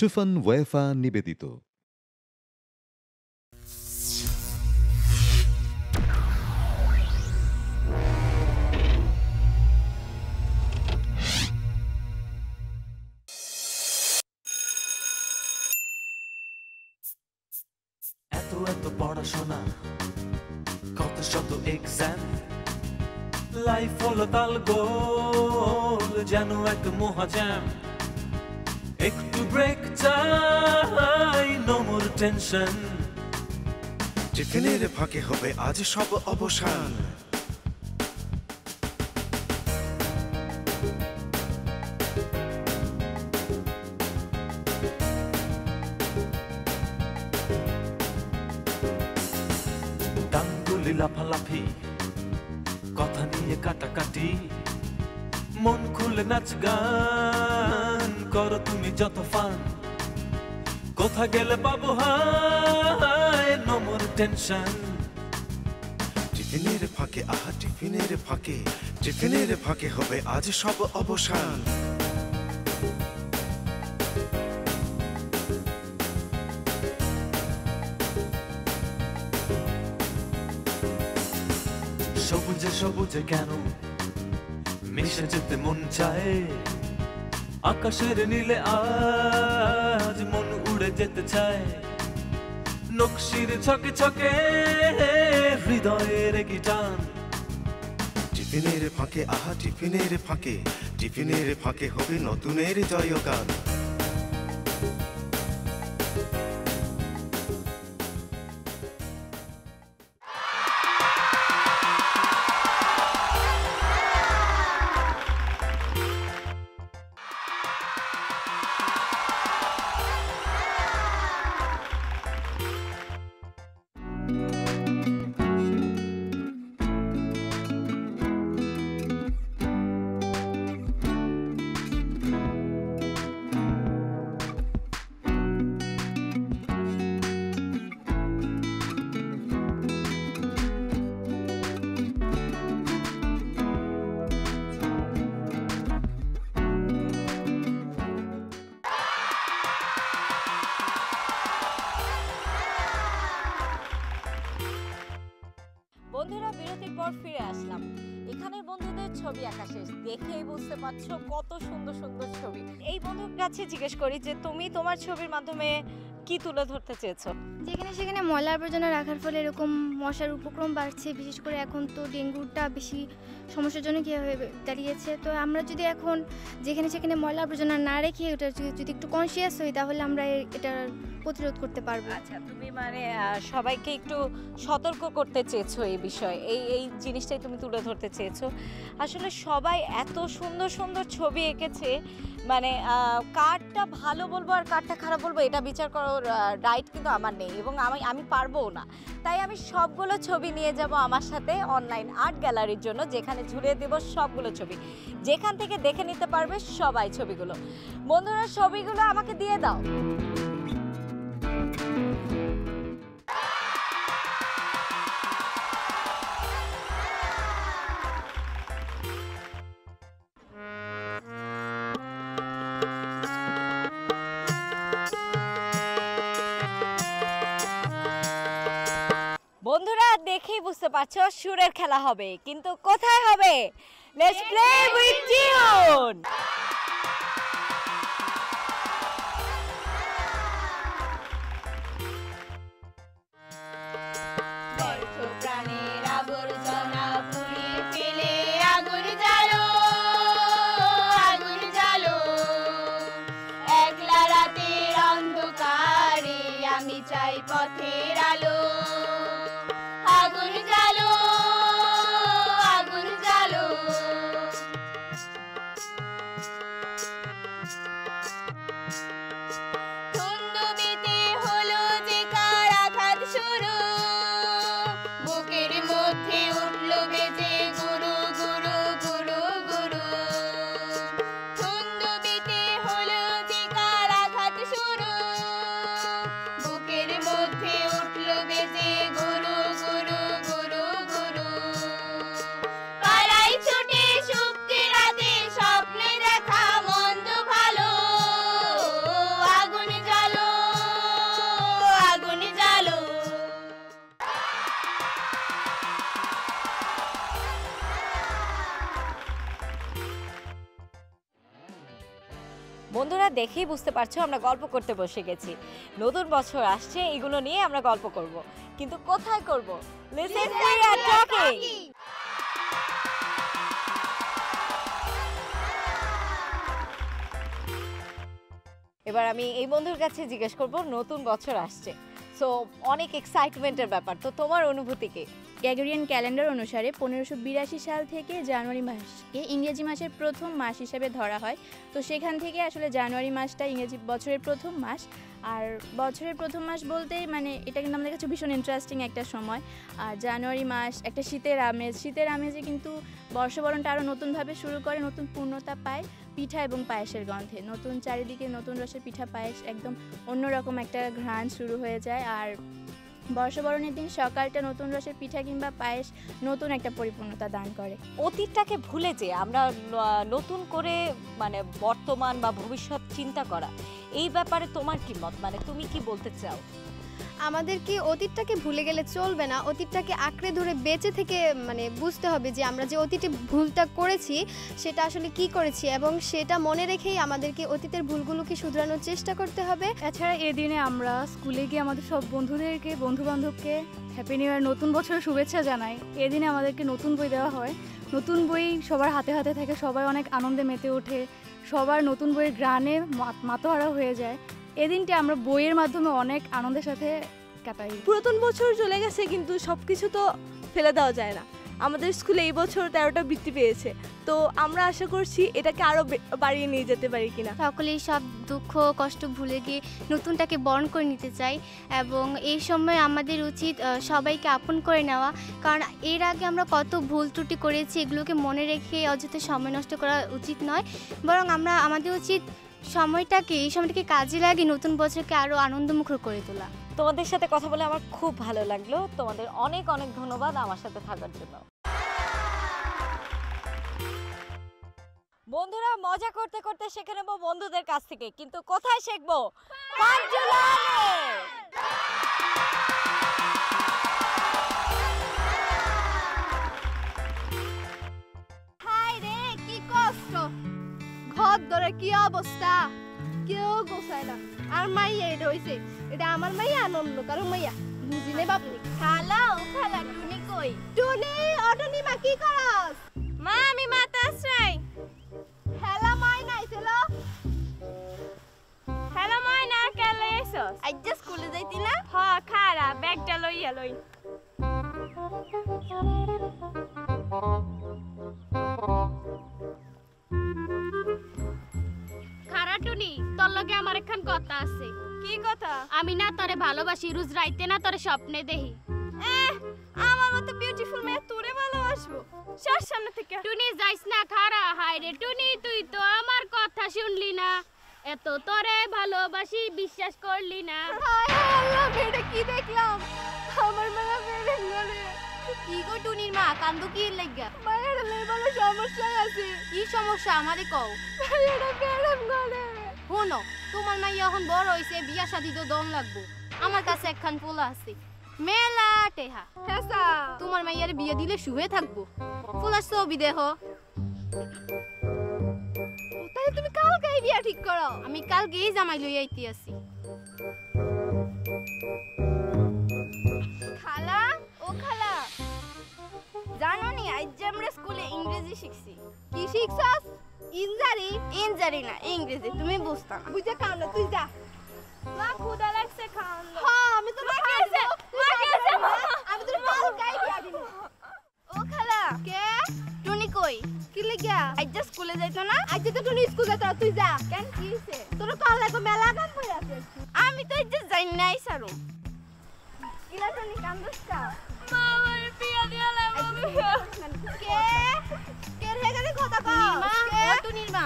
চুফন UEFA নিবেদিত। এত পড়াশোনা, কত শত এক্সাম, লাইফ হলো তাল গোল যেন এক মহাজাম। একটু ব্রেক চাই, নো মোর টেনশন, টিফিনের ফাঁকে হবে আজ সব অবসান। লাফালাফি, কথা নিয়ে কাটাকাটি, মন খুলে নাচ গান করো তুমি যত ফান। কোথা গেলে পাবো হায় নো মোর টেনশন, টিফিনের ফাঁকে আহা টিফিনের ফাঁকে, টিফিনের ফাঁকে হবে আজ সব অবসান। সবুজে সবুজে কেন মিশে যেতে মন চায়, আকাশের নীলে আজ মন উড়ে যেতে চায়। নকশির ছকে ছকে হৃদয়ের গিটান, টিফিনের ফাঁকে আহা টিফিনের ফাঁকে, টিফিনের ফাঁকে হবে নতুনের জয়গান। বন্ধুরা, বিরতির পর ফিরে আসলাম। এখানের বন্ধুদের ছবি আঁকা শেষ, দেখেই বুঝতে পারছো কত সুন্দর সুন্দর ছবি। এই বন্ধুর কাছে জিজ্ঞেস করি যে তুমি তোমার ছবির মাধ্যমে কি তুলে ধরতে চেয়েছো? যেখানে সেখানে ময়লা আবর্জনা রাখার ফলে এরকম মশার উপক্রম বাড়ছে, বিশেষ করে এখন তো ডেঙ্গুটা বেশি সমস্যাজনক হয়ে দাঁড়িয়েছে। তো আমরা যদি এখন যেখানে সেখানে ময়লা আবর্জনা না রেখে ওটা যদি একটু কনসিয়াস হই, তাহলে আমরা এটা প্রতিরোধ করতে পারবো। আচ্ছা, তুমি মানে সবাইকে একটু সতর্ক করতে চেয়েছো এই বিষয়ে, এই জিনিসটাই তুমি তুলে ধরতে চেয়েছো। আসলে সবাই এত সুন্দর সুন্দর ছবি এঁকেছে, মানে কারটা ভালো বলবো আর কারটা খারাপ বলবো এটা বিচার করার রাইট কিন্তু আমার নেই, এবং আমি পারবও না। তাই আমি সবগুলো ছবি নিয়ে যাব আমার সাথে অনলাইন আর্ট গ্যালারির জন্য, যেখানে ঝুলিয়ে দেব সবগুলো ছবি, যেখান থেকে দেখে নিতে পারবে সবাই ছবিগুলো। বন্ধুরা, ছবিগুলো আমাকে দিয়ে দাও। বন্ধুরা, দেখেই বুঝতে পারছো সুরের খেলা হবে, কিন্তু কোথায় হবে? Let's play with tune. বন্ধুরা দেখেই বুঝতে পারছো আমরা গল্প করতে বসে গেছি। নতুন বছর আসছে, এগুলো নিয়ে আমরা গল্প করব, কিন্তু কোথায় করব? Listen we are talking. এবার আমি এই বন্ধুর কাছে জিজ্ঞেস করব, নতুন বছর আসছে, সো অনেক এক্সাইটমেন্টের ব্যাপার, তো তোমার অনুভূতি কি? গ্রেগরিয়ান ক্যালেন্ডার অনুসারে 1582 সাল থেকে জানুয়ারি মাসকে ইংরেজি মাসের প্রথম মাস হিসেবে ধরা হয়। তো সেখান থেকে আসলে জানুয়ারি মাসটা ইংরেজি বছরের প্রথম মাস, আর বছরের প্রথম মাস বলতেই মানে এটা কিন্তু আমাদের কাছে ভীষণ ইন্টারেস্টিং একটা সময়। আর জানুয়ারি মাস একটা শীতের আমেজ, শীতের আমেজে কিন্তু বর্ষবরণটা আরও নতুনভাবে শুরু করে, নতুন পূর্ণতা পায় পিঠা এবং পায়েসের গন্ধে। নতুন চারিদিকে নতুন রসে পিঠা পায়েস, একদম অন্যরকম একটা ঘ্রাণ শুরু হয়ে যায়। আর বর্ষবরণের দিন সকালটা নতুন রসের পিঠা কিংবা পায়েস নতুন একটা পরিপূর্ণতা দান করে। অতীতটাকে ভুলে যে আমরা নতুন করে মানে বর্তমান বা ভবিষ্যৎ চিন্তা করা, এই ব্যাপারে তোমার কি মত? মানে তুমি কি বলতে চাও? আমাদেরকে অতীতটাকে ভুলে গেলে চলবে না, অতীতটাকে আঁকড়ে ধরে বেঁচে থেকে মানে বুঝতে হবে যে আমরা যে অতীতে ভুলটা করেছি সেটা আসলে কি করেছি, এবং সেটা মনে রেখেই আমাদেরকে অতীতের ভুলগুলোকে শুধরানোর চেষ্টা করতে হবে। তাছাড়া এদিনে আমরা স্কুলে গিয়ে আমাদের সব বন্ধুদেরকে, বন্ধুবান্ধবকে হ্যাপি নিউ ইয়ার, নতুন বছরের শুভেচ্ছা জানাই। এদিনে আমাদেরকে নতুন বই দেওয়া হয়, নতুন বই সবার হাতে হাতে থাকে, সবাই অনেক আনন্দে মেতে ওঠে, সবার নতুন বইয়ের গানে মাতোহারা হয়ে যায়। এদিনটি আমরা বইয়ের মাধ্যমে অনেক আনন্দের সাথে কাটাই। পুরাতন বছর চলে গেছে, কিন্তু সব কিছু তো ফেলে দেওয়া যায় না। আমাদের স্কুলে এই বছর 13টা বৃত্তি পেয়েছে, তো আমরা আশা করছি এটাকে আরও বাড়িয়ে নিয়ে যেতে পারি কিনা। সকলেই সব দুঃখ কষ্ট ভুলে গিয়ে নতুনটাকে বরণ করে নিতে চাই, এবং এই সময় আমাদের উচিত সবাইকে আপন করে নেওয়া, কারণ এর আগে আমরা কত ভুল ত্রুটি করেছি, এগুলোকে মনে রেখে অযথা সময় নষ্ট করা উচিত নয়, বরং আমরা আমাদের উচিত এই সময়টাকে কাজে লাগিয়ে নতুন বছরকে আরো আনন্দমুখর করে তোলা। তোমাদের সাথে কথা বলে আমার খুব ভালো লাগলো, তোমাদের অনেক অনেক ধন্যবাদ আমার সাথে থাকার জন্য। বন্ধুরা মজা করতে করতে শিখে নেবো বন্ধুদের কাছ থেকে, কিন্তু কোথায় শিখবো? হাই রে কি কষ্ট, ঘর ধরে কি অবস্থা, কেউ গোছায় না। আর মাইয়া এটা হয়েছে, এটা আমার মাইয়া আনন্দ কারো মাইয়া, বুঝিনে বাপু। খালাও খালা টুনি কই? টুনি অটুনি মা কি করস? মা আমি মাতা আশ্রয়। হেলা মাই নাই ছিল, হেলা মাই না কেলে এসস? আজ স্কুলে যাইতি না? হ খারা ব্যাগটা লইয়া লই। আমি না তোরে ভালোবাসি, রোজ রাইতে না তোরে স্বপ্নে দেখি। আমার মতো বিউটিফুল মেয়ে তোরে ভালোবাসবো? সর সামনে থেকে। টুনি যাইস না খারা। হায় রে টুনি তুই তো আমার কথা শুনলি না, এত তোরে ভালোবাসি বিশ্বাস করলি না। হায় আল্লাহ বেটা কি দেখলাম, আমার মায়া বেরে গেলে। কি গো টুনির মা কান্দু কি লাগা? মায়ের লেবালে সমস্যা আছে। কি সমস্যা আমারে কও? এটা বেরাম গলে। শোনো তোমার মাই এখন বড় হয়েছে, বিয়া শাদী তো দম লাগবো। আমার কাছে একখান পোলা আছে মেলা টেহা, তোমার মাইয়ারে বিয়ে দিলে শুয়ে থাকবো। পোলার ছবি দেহ। তাহলে তুমি কালকে বিয়া ঠিক করো। আমি কালকেই জামাই লইয়া আইতে আছি। খালা ও খালা, জানো নি আজ আমরা স্কুলে ইংরেজি শিখছি। কি শিখছাস? ইনজারি। ইনজারি না ইংরেজি, তুমি বুঝতা না। বুঝা কামলা তুই যা। মা খুদা লাগছে খাওন। হ্যাঁ আমি তো খাইছে। মা খাইছে। আমি তো মাল খাই দিই। ও খালা কে? টুনি কই? কি লাগিয়া? আজ স্কুলে যাইতো না? আজ তো টুনি স্কুল যাইতো, তুই যা। কেন কি হইছে? তোর কাল লাগো মেলা গান কই আছিস? আমি তো আজ যাই নাই সারু। কিলা টুনি কান্দস কা? মা আমার পিয়া দিয়া লাগো। কে? কে রে গলি কথা কও? টুনির মা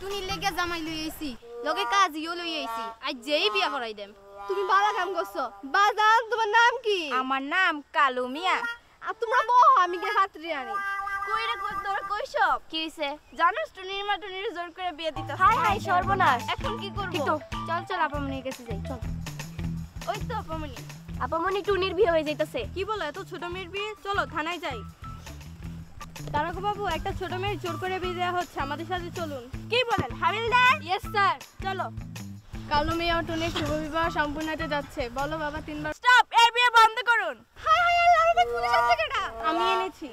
টুনির লেগে জামাই লই আইছি, লগে কাজিও লই আইছি, আজ যেই বিয়া করাই দেম। তুমি ভালো কাম করছো। বাজান তোমার নাম কি? আমার নাম কালু মিয়া। আর তোমরা বহ আমি কে ছাত্রী আনি। কইরা কই তোরা কইছো কি হইছে? জানোস টুনির মা টুনির জোর করে বিয়ে দিত। হাই হাই সর্বনাশ, এখন কি করব? চল চল আপামনির কাছে যাই, চল। ওই তো আপামনি। আপামনি টুনির বিয়ে হয়ে যাইতাছে। কি বল, এত ছোট মেয়ের বিয়ে? চলো থানায় যাই। দারোগা বাবু একটা ছোট মেয়ে চোর করে বিয়ে দেয়া হচ্ছে, আমাদের সাথে চলুন। কি বলেন হাবিলদার? ইয়েস স্যার, চলো। কালো মেয়ে অটনের শুভ বিবাহ সম্পূর্ণতে যাচ্ছে, বলো বাবা তিনবার স্টপ, এই বিয়ে বন্ধ করুন। হাই হাই আল্লাহ, আমাদের পুলিশ আছে কেন? আমি এনেছি।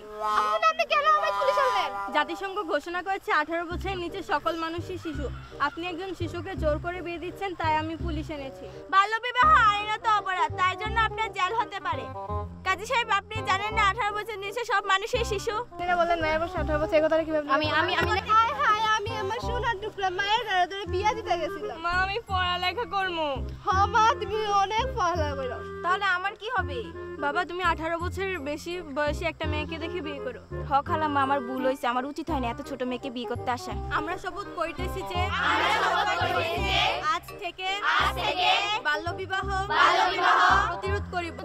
আপনি আপনি কেন আমায় পুলিশ আনলেন? জাতিসংঘ ঘোষণা করেছে 18 বছরের নিচে সকল মানুষই শিশু। আপনি একজন শিশুকে জোর করে বিয়ে দিচ্ছেন, তাই আমি পুলিশ এনেছি। বাল্য বিবাহ আইনত অপরাধ, তাই জন্য আপনার জেল হতে পারে। কাজী সাহেব আপনি জানেন না 18 বছরের নিচে সব মানুষই শিশু? আপনারা বলেন মেয়ে বয়স 18 বছর, এই কথাটা কিভাবে? আমি হাই হাই, আমি আমার সোনার টুকরা মায়ের ধরে ধরে বিয়ে দিতে গেছিলাম। মা আমি পড়ালেখা করব। হ্যাঁ মা তুমি অনেক পড়ালেখা করো। তাহলে আমার কি হবে? বাবা তুমি 18 বছরের বেশি বয়সী একটা মেয়েকে দেখে বিয়ে করো। হ্যাঁ খালা মা আমার ভুল হইছে, আমার উচিত হয়নি এত ছোট মেয়েকে বিয়ে করতে আসা। আমরা শপথ করিতেছি যে আজ থেকে বাল্য বিবাহ প্রতিরোধ করব।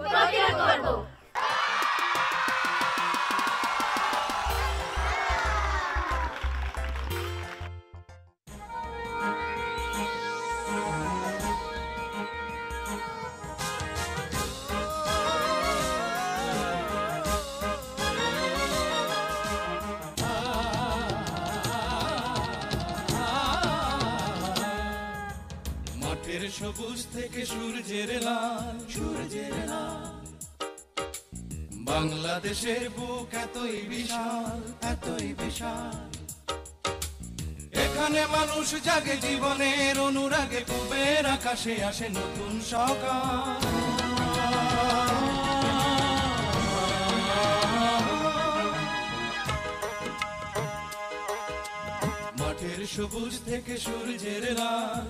সবুজ থেকে সূর্যের লাল বাংলাদেশের বুক এতই বিশাল, এখানে মানুষ জাগে জীবনের অনুরাগে, কুবের আকাশে আসে নতুন সকাল। মাঠের সবুজ থেকে সূর্যের লাল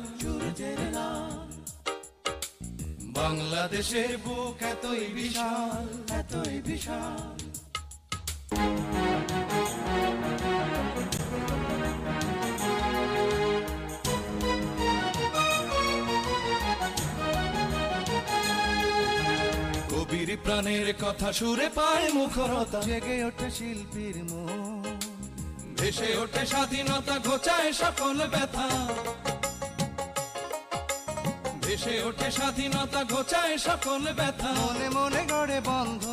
বাংলাদেশের বুক এতই বিশাল। কবির প্রাণের কথা সুরে পায় মুখরতা, জেগে ওঠে শিল্পীর মন, ভেসে ওঠে স্বাধীনতা, ঘোচায় সকল ব্যথা, দেশে ওঠে স্বাধীনতা, ঘোচায় সকল ব্যথা, মনে মনে গড়ে বন্ধ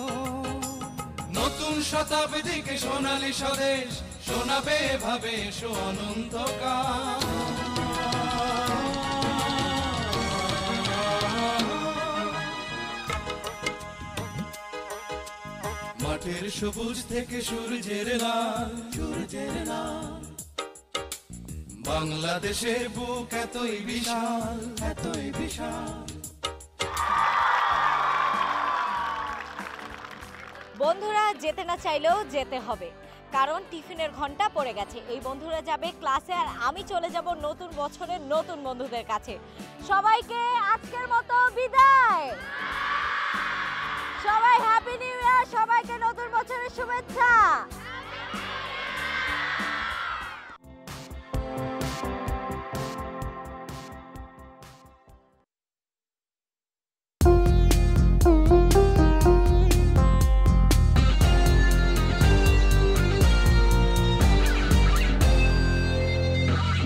নতুন শতাব্দীকে, সোনালী স্বদেশ শোনাবে ভাবে সো অনন্তকাল। মাঠের সবুজ থেকে সূর্যের লাল বাংলাদেশের বুক এতই বিশাল। বন্ধুরা যেতে না চাইলেও যেতে হবে, কারণ টিফিনের ঘন্টা পড়ে গেছে। এই বন্ধুরা যাবে ক্লাসে, আর আমি চলে যাব নতুন বছরের নতুন বন্ধুদের কাছে। সবাইকে আজকের মতো বিদায়। সবাই হ্যাপি নিউ ইয়ার, সবাইকে নতুন বছরের শুভেচ্ছা।